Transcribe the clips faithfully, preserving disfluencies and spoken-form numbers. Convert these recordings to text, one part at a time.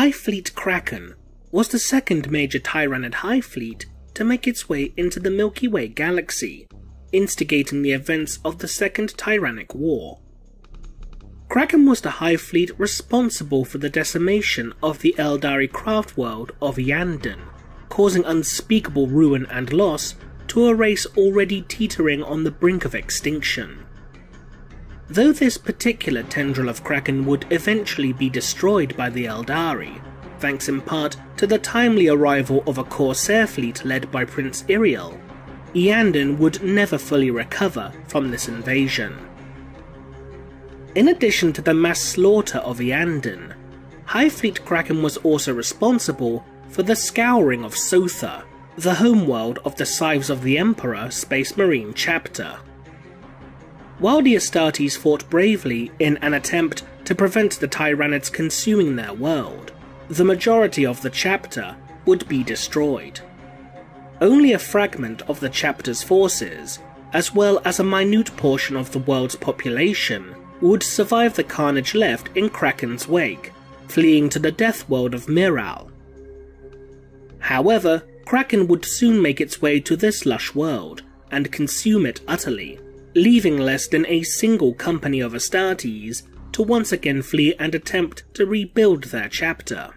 High Fleet Kraken was the second major Tyranid High Fleet to make its way into the Milky Way galaxy, instigating the events of the Second Tyrannic War. Kraken was the High Fleet responsible for the decimation of the Eldari craftworld of Iyanden, causing unspeakable ruin and loss to a race already teetering on the brink of extinction. Though this particular tendril of Kraken would eventually be destroyed by the Eldari, thanks in part to the timely arrival of a corsair fleet led by Prince Iriel, Iyanden would never fully recover from this invasion. In addition to the mass slaughter of Iyanden, High Fleet Kraken was also responsible for the scouring of Sotha, the homeworld of the Scythes of the Emperor Space Marine chapter. While the Astartes fought bravely in an attempt to prevent the Tyranids consuming their world, the majority of the chapter would be destroyed. Only a fragment of the chapter's forces, as well as a minute portion of the world's population, would survive the carnage left in Kraken's wake, fleeing to the death world of Miral. However, Kraken would soon make its way to this lush world, and consume it utterly, leaving less than a single company of Astartes to once again flee and attempt to rebuild their chapter.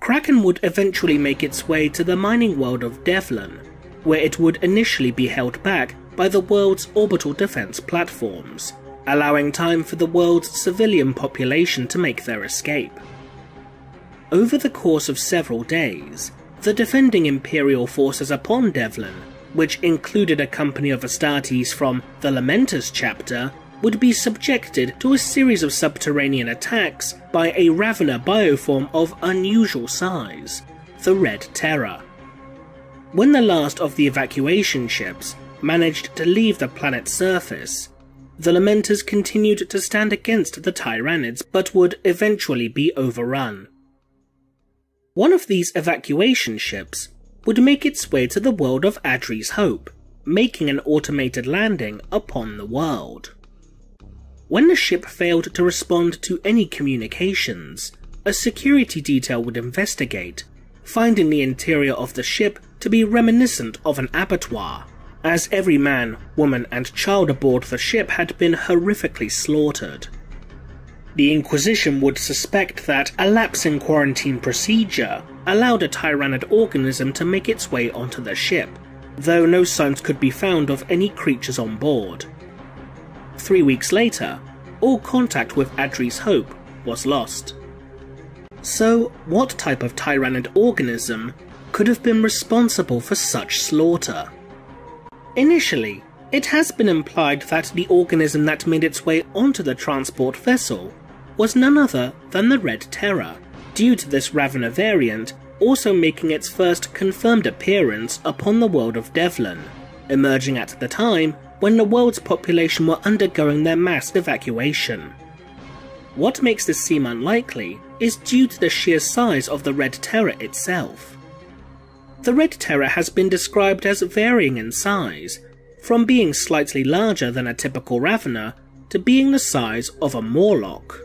Kraken would eventually make its way to the mining world of Devlan, where it would initially be held back by the world's orbital defense platforms, allowing time for the world's civilian population to make their escape. Over the course of several days, the defending Imperial forces upon Devlan, which included a company of Astartes from the Lamenters chapter, would be subjected to a series of subterranean attacks by a Ravener bioform of unusual size, the Red Terror. When the last of the evacuation ships managed to leave the planet's surface, the Lamenters continued to stand against the Tyranids but would eventually be overrun. One of these evacuation ships would make its way to the world of Adri's Hope, making an automated landing upon the world. When the ship failed to respond to any communications, a security detail would investigate, finding the interior of the ship to be reminiscent of an abattoir, as every man, woman, and child aboard the ship had been horrifically slaughtered. The Inquisition would suspect that a lapse in quarantine procedure allowed a Tyranid organism to make its way onto the ship, though no signs could be found of any creatures on board. Three weeks later, all contact with Adri's Hope was lost. So, what type of Tyranid organism could have been responsible for such slaughter? Initially, it has been implied that the organism that made its way onto the transport vessel was none other than the Red Terror, due to this Ravener variant also making its first confirmed appearance upon the world of Devlan, emerging at the time when the world's population were undergoing their mass evacuation. What makes this seem unlikely is due to the sheer size of the Red Terror itself. The Red Terror has been described as varying in size, from being slightly larger than a typical Ravener to being the size of a Morlock.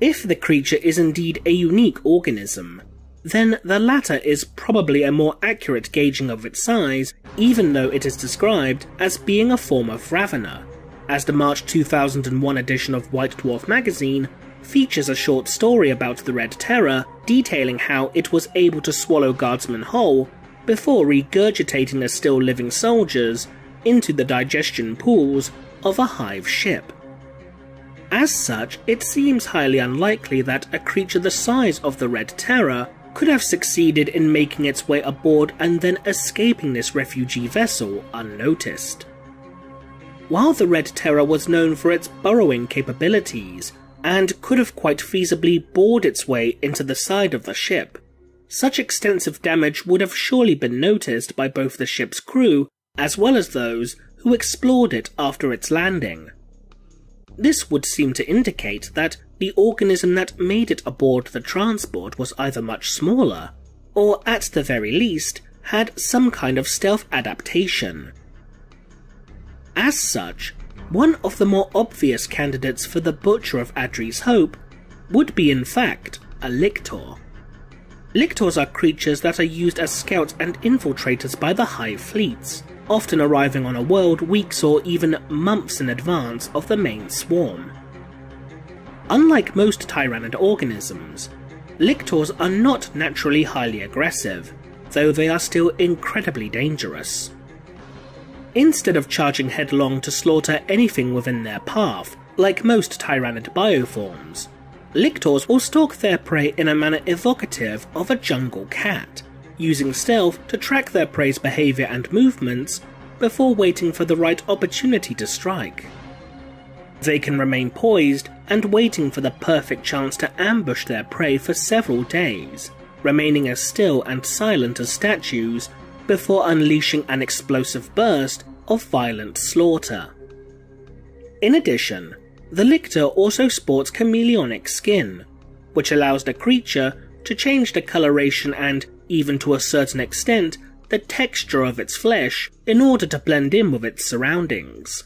If the creature is indeed a unique organism, then the latter is probably a more accurate gauging of its size, even though it is described as being a form of Ravener, as the March two thousand one edition of White Dwarf Magazine features a short story about the Red Terror detailing how it was able to swallow guardsmen whole before regurgitating the still living soldiers into the digestion pools of a hive ship. As such, it seems highly unlikely that a creature the size of the Red Terror could have succeeded in making its way aboard and then escaping this refugee vessel unnoticed. While the Red Terror was known for its burrowing capabilities, and could have quite feasibly bored its way into the side of the ship, such extensive damage would have surely been noticed by both the ship's crew as well as those who explored it after its landing. This would seem to indicate that the organism that made it aboard the transport was either much smaller, or at the very least, had some kind of stealth adaptation. As such, one of the more obvious candidates for the butcher of Adri's Hope would be in fact a Lictor. Lictors are creatures that are used as scouts and infiltrators by the High Fleets, often arriving on a world weeks or even months in advance of the main swarm. Unlike most Tyranid organisms, Lictors are not naturally highly aggressive, though they are still incredibly dangerous. Instead of charging headlong to slaughter anything within their path, like most Tyranid bioforms, Lictors will stalk their prey in a manner evocative of a jungle cat, using stealth to track their prey's behaviour and movements before waiting for the right opportunity to strike. They can remain poised and waiting for the perfect chance to ambush their prey for several days, remaining as still and silent as statues before unleashing an explosive burst of violent slaughter. In addition, the Lictor also sports chameleonic skin, which allows the creature to change the coloration and, even to a certain extent, the texture of its flesh in order to blend in with its surroundings.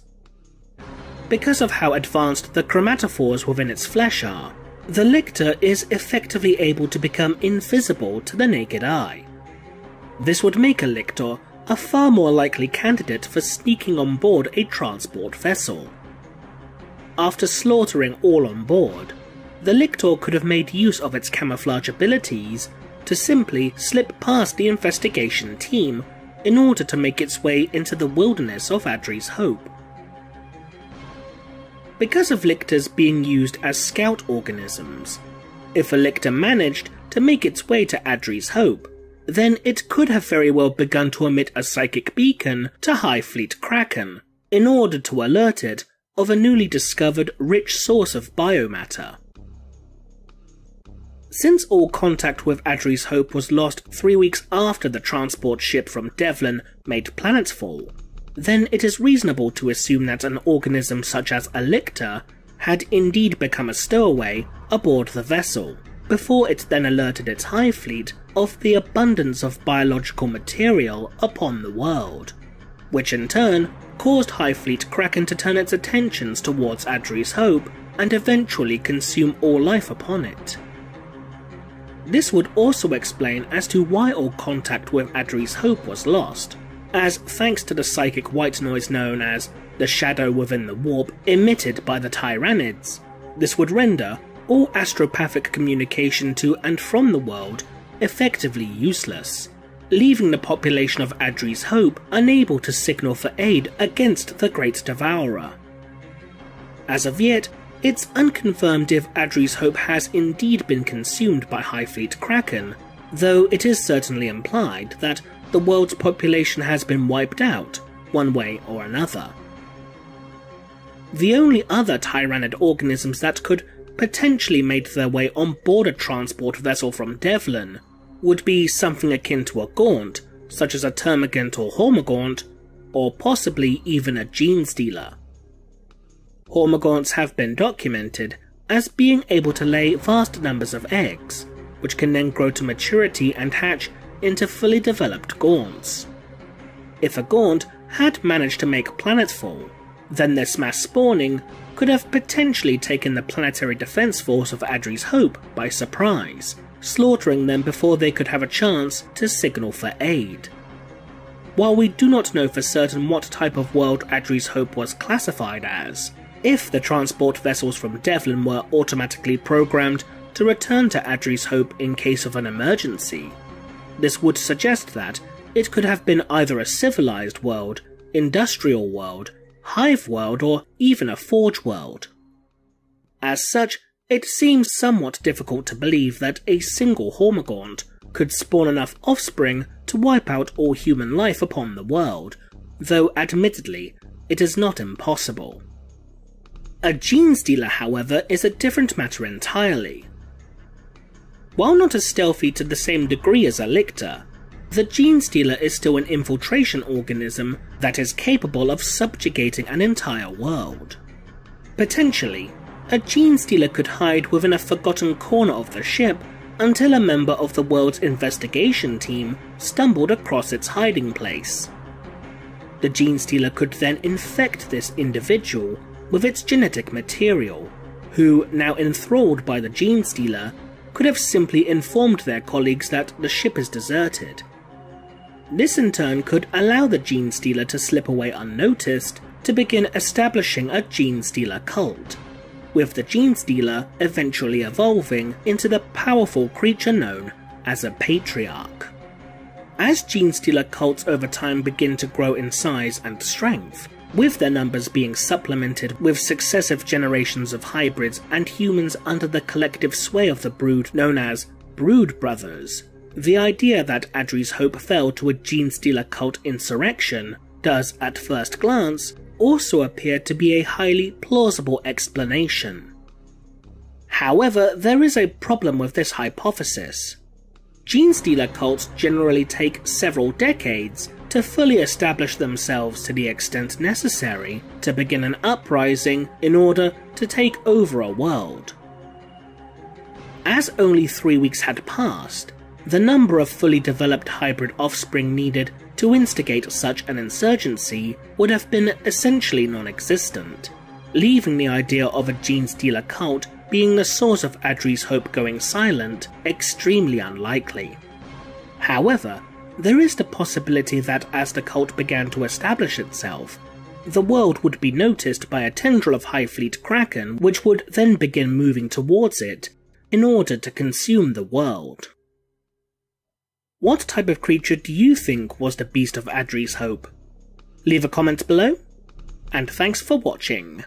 Because of how advanced the chromatophores within its flesh are, the Lictor is effectively able to become invisible to the naked eye. This would make a Lictor a far more likely candidate for sneaking on board a transport vessel. After slaughtering all on board, the Lictor could have made use of its camouflage abilities to simply slip past the investigation team in order to make its way into the wilderness of Adri's Hope. Because of Lictors being used as scout organisms, if a Lictor managed to make its way to Adri's Hope, then it could have very well begun to emit a psychic beacon to High Fleet Kraken in order to alert it of a newly discovered rich source of biomatter. Since all contact with Adri's Hope was lost three weeks after the transport ship from Devlan made planetfall, then it is reasonable to assume that an organism such as a Lictor had indeed become a stowaway aboard the vessel, before it then alerted its High Fleet of the abundance of biological material upon the world, which in turn caused High Fleet Kraken to turn its attentions towards Adri's Hope and eventually consume all life upon it. This would also explain as to why all contact with Adri's Hope was lost, as thanks to the psychic white noise known as the shadow within the warp emitted by the Tyranids, this would render all astropathic communication to and from the world effectively useless, leaving the population of Adri's Hope unable to signal for aid against the Great Devourer. As of yet, it's unconfirmed if Adri's Hope has indeed been consumed by High Fleet Kraken, though it is certainly implied that the world's population has been wiped out, one way or another. The only other Tyranid organisms that could potentially make their way on board a transport vessel from Devlan would be something akin to a gaunt, such as a Termagant or Hormagaunt, or possibly even a Genestealer. Hormagaunts have been documented as being able to lay vast numbers of eggs, which can then grow to maturity and hatch into fully developed gaunts. If a gaunt had managed to make planetfall, then this mass spawning could have potentially taken the planetary defense force of Adri's Hope by surprise, slaughtering them before they could have a chance to signal for aid. While we do not know for certain what type of world Adri's Hope was classified as, if the transport vessels from Devlan were automatically programmed to return to Adri's Hope in case of an emergency, this would suggest that it could have been either a civilized world, industrial world, hive world, or even a forge world. As such, it seems somewhat difficult to believe that a single Hormagaunt could spawn enough offspring to wipe out all human life upon the world, though admittedly, it is not impossible. A Genestealer, however, is a different matter entirely. While not as stealthy to the same degree as a Lictor, the Genestealer is still an infiltration organism that is capable of subjugating an entire world. Potentially, a Genestealer could hide within a forgotten corner of the ship until a member of the world's investigation team stumbled across its hiding place. The Genestealer could then infect this individual with its genetic material, who, now enthralled by the Genestealer, could have simply informed their colleagues that the ship is deserted. This in turn could allow the Genestealer to slip away unnoticed to begin establishing a Genestealer cult, with the Genestealer eventually evolving into the powerful creature known as a Patriarch. As Genestealer cults over time begin to grow in size and strength, with their numbers being supplemented with successive generations of hybrids and humans under the collective sway of the brood known as Brood Brothers, the idea that Adri's Hope fell to a Genestealer cult insurrection does, at first glance, also appear to be a highly plausible explanation. However, there is a problem with this hypothesis. Genestealer cults generally take several decades to fully establish themselves to the extent necessary to begin an uprising in order to take over a world. As only three weeks had passed, the number of fully developed hybrid offspring needed to instigate such an insurgency would have been essentially non-existent, leaving the idea of a Genestealer cult being the source of Adri's Hope going silent extremely unlikely. However, there is the possibility that as the cult began to establish itself, the world would be noticed by a tendril of High Fleet Kraken which would then begin moving towards it in order to consume the world. What type of creature do you think was the beast of Adri's Hope? Leave a comment below, and thanks for watching.